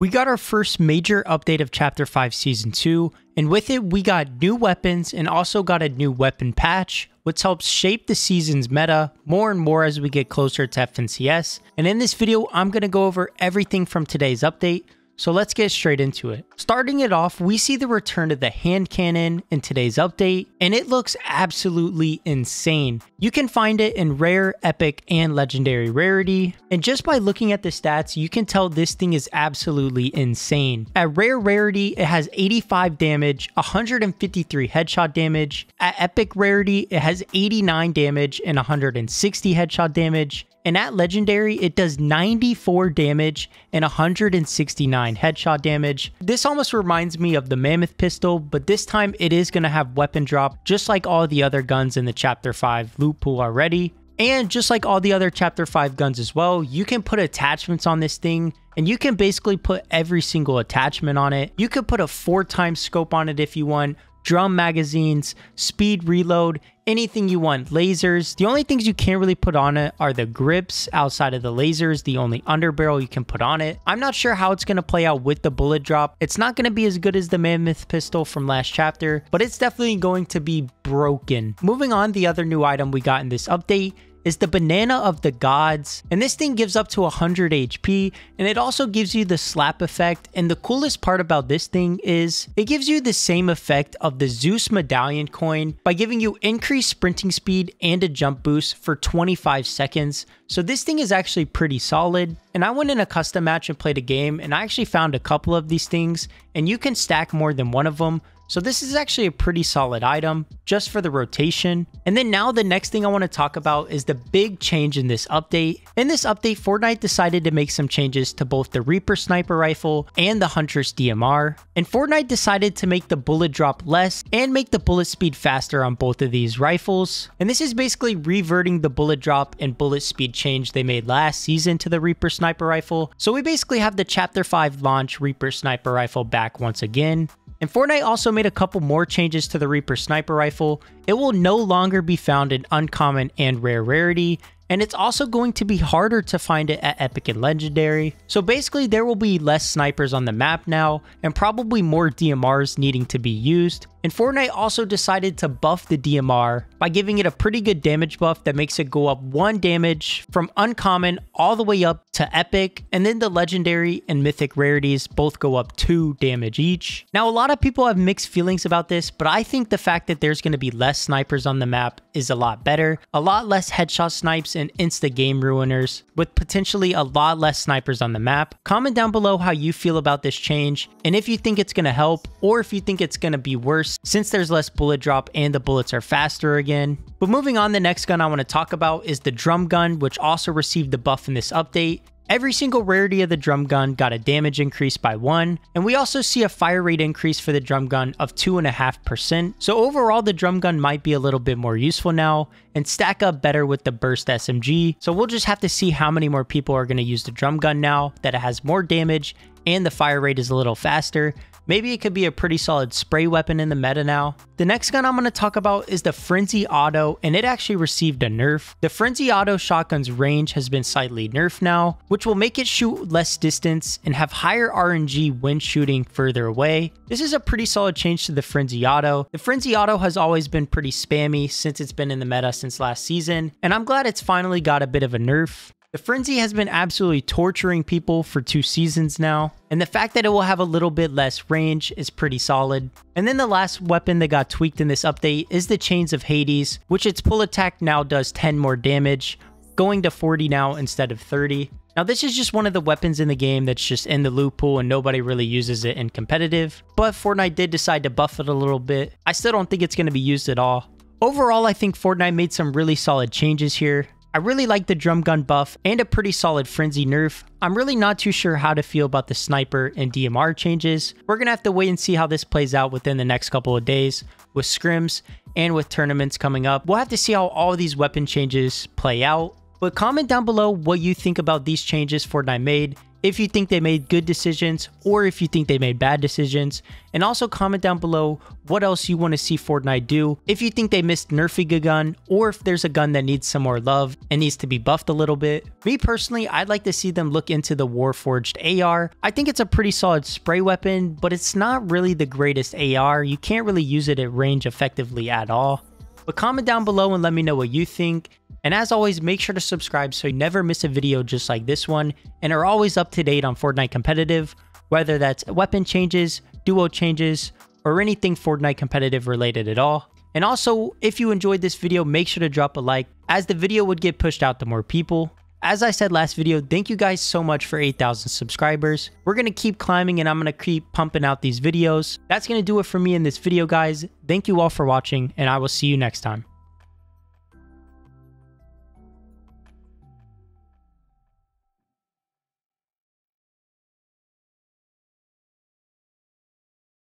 We got our first major update of Chapter 5 Season 2, and with it we got new weapons and also got a new weapon patch, which helps shape the season's meta more and more as we get closer to FNCS. And in this video, I'm going to go over everything from today's update, so let's get straight into it. Starting it off, we see the return of the hand cannon in today's update, and it looks absolutely insane. You can find it in rare, epic, and legendary rarity, and just by looking at the stats, you can tell this thing is absolutely insane. At rare rarity, it has 85 damage, 153 headshot damage. At epic rarity, it has 89 damage and 160 headshot damage. And at legendary, it does 94 damage and 169 headshot damage. This almost reminds me of the Mammoth Pistol, but this time it is going to have weapon drop just like all the other guns in the Chapter 5 loot pool already. And just like all the other Chapter 5 guns as well, you can put attachments on this thing, and you can basically put every single attachment on it. You could put a 4x scope on it if you want, drum magazines, speed reload, anything you want, lasers. The only things you can't really put on it are the grips outside of the lasers, the only underbarrel you can put on it. I'm not sure how it's going to play out with the bullet drop. It's not going to be as good as the Mammoth Pistol from last chapter, but it's definitely going to be broken. Moving on, the other new item we got in this update is the banana of the gods, and this thing gives up to 100 HP, and it also gives you the slap effect. And the coolest part about this thing is it gives you the same effect of the Zeus medallion coin by giving you increased sprinting speed and a jump boost for 25 seconds. So this thing is actually pretty solid. And I went in a custom match and played a game, and I actually found a couple of these things, and you can stack more than one of them. So this is actually a pretty solid item just for the rotation. And then now the next thing I want to talk about is the big change in this update. In this update, Fortnite decided to make some changes to both the Reaper Sniper Rifle and the Huntress DMR. And Fortnite decided to make the bullet drop less and make the bullet speed faster on both of these rifles. And this is basically reverting the bullet drop and bullet speed change they made last season to the Reaper Sniper Rifle. So we basically have the Chapter 5 launch Reaper Sniper Rifle back once again. And Fortnite also made a couple more changes to the Reaper Sniper Rifle. It will no longer be found in uncommon and rare rarity, and it's also going to be harder to find it at epic and legendary. So basically there will be less snipers on the map now, and probably more DMRs needing to be used. And Fortnite also decided to buff the DMR by giving it a pretty good damage buff that makes it go up 1 damage from uncommon all the way up to epic, and then the legendary and mythic rarities both go up 2 damage each. Now, a lot of people have mixed feelings about this, but I think the fact that there's going to be less snipers on the map is a lot better. A lot less headshot snipes and insta game ruiners, with potentially a lot less snipers on the map. Comment down below how you feel about this change, and if you think it's going to help, or if you think it's going to be worse since there's less bullet drop and the bullets are faster again. But moving on, the next gun I want to talk about is the drum gun, which also received the buff in this update. Every single rarity of the drum gun got a damage increase by 1, and we also see a fire rate increase for the drum gun of 2.5%. So overall, the drum gun might be a little bit more useful now and stack up better with the burst SMG. So we'll just have to see how many more people are going to use the drum gun now that it has more damage and the fire rate is a little faster. Maybe it could be a pretty solid spray weapon in the meta now. The next gun I'm going to talk about is the Frenzy Auto, and it actually received a nerf. The Frenzy Auto shotgun's range has been slightly nerfed now, which will make it shoot less distance and have higher RNG when shooting further away. This is a pretty solid change to the Frenzy Auto. The Frenzy Auto has always been pretty spammy since it's been in the meta since last season, and I'm glad it's finally got a bit of a nerf. The Frenzy has been absolutely torturing people for 2 seasons now, and the fact that it will have a little bit less range is pretty solid. And then the last weapon that got tweaked in this update is the Chains of Hades, which its pull attack now does 10 more damage, going to 40 now instead of 30. Now, this is just one of the weapons in the game that's just in the loot pool and nobody really uses it in competitive, but Fortnite did decide to buff it a little bit. I still don't think it's going to be used at all. Overall, I think Fortnite made some really solid changes here. I really like the drum gun buff and a pretty solid Frenzy nerf. I'm really not too sure how to feel about the sniper and DMR changes. We're gonna have to wait and see how this plays out within the next couple of days with scrims and with tournaments coming up. We'll have to see how all these weapon changes play out. But comment down below what you think about these changes Fortnite made, if you think they made good decisions or if you think they made bad decisions, and also comment down below what else you want to see Fortnite do, if you think they missed nerfing a gun or if there's a gun that needs some more love and needs to be buffed a little bit. Me personally, I'd like to see them look into the Warforged AR. I think it's a pretty solid spray weapon, but it's not really the greatest AR. You can't really use it at range effectively at all. But comment down below and let me know what you think. And as always, make sure to subscribe so you never miss a video just like this one and are always up to date on Fortnite competitive, whether that's weapon changes, duo changes, or anything Fortnite competitive related at all. And also, if you enjoyed this video, make sure to drop a like, as the video would get pushed out to more people. As I said last video, thank you guys so much for 8,000 subscribers. We're going to keep climbing and I'm going to keep pumping out these videos. That's going to do it for me in this video, guys. Thank you all for watching and I will see you next time.